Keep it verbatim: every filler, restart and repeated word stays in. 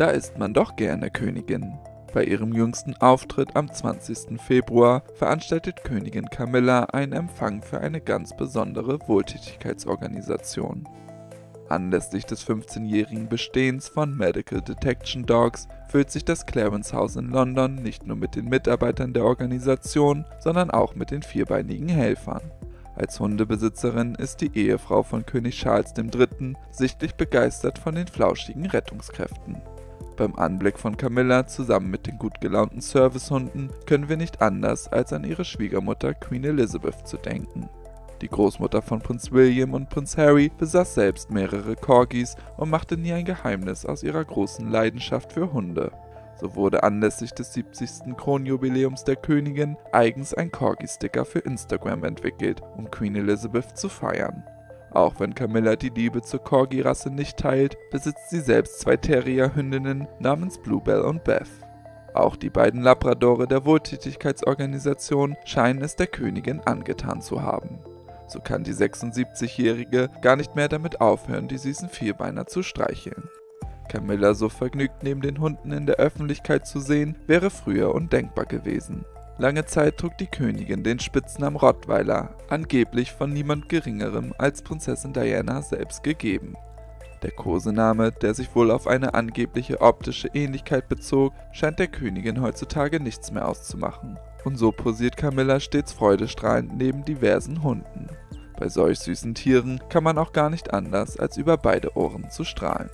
Da ist man doch gerne Königin. Bei ihrem jüngsten Auftritt am zwanzigsten Februar veranstaltet Königin Camilla einen Empfang für eine ganz besondere Wohltätigkeitsorganisation. Anlässlich des fünfzehnjährigen Bestehens von Medical Detection Dogs füllt sich das Clarence House in London nicht nur mit den Mitarbeitern der Organisation, sondern auch mit den vierbeinigen Helfern. Als Hundebesitzerin ist die Ehefrau von König Charles der Dritte sichtlich begeistert von den flauschigen Rettungskräften. Beim Anblick von Camilla zusammen mit den gut gelaunten Servicehunden können wir nicht anders, als an ihre Schwiegermutter Queen Elizabeth zu denken. Die Großmutter von Prinz William und Prinz Harry besaß selbst mehrere Corgis und machte nie ein Geheimnis aus ihrer großen Leidenschaft für Hunde. So wurde anlässlich des siebzigsten Kronjubiläums der Königin eigens ein Corgi-Sticker für Instagram entwickelt, um Queen Elizabeth zu feiern. Auch wenn Camilla die Liebe zur Corgi-Rasse nicht teilt, besitzt sie selbst zwei Terrier-Hündinnen namens Bluebell und Beth. Auch die beiden Labradore der Wohltätigkeitsorganisation scheinen es der Königin angetan zu haben. So kann die sechsundsiebzigjährige gar nicht mehr damit aufhören, diesen Vierbeiner zu streicheln. Camilla so vergnügt neben den Hunden in der Öffentlichkeit zu sehen, wäre früher undenkbar gewesen. Lange Zeit trug die Königin den Spitznamen Rottweiler, angeblich von niemand Geringerem als Prinzessin Diana selbst gegeben. Der Kosename, der sich wohl auf eine angebliche optische Ähnlichkeit bezog, scheint der Königin heutzutage nichts mehr auszumachen. Und so posiert Camilla stets freudestrahlend neben diversen Hunden. Bei solch süßen Tieren kann man auch gar nicht anders, als über beide Ohren zu strahlen.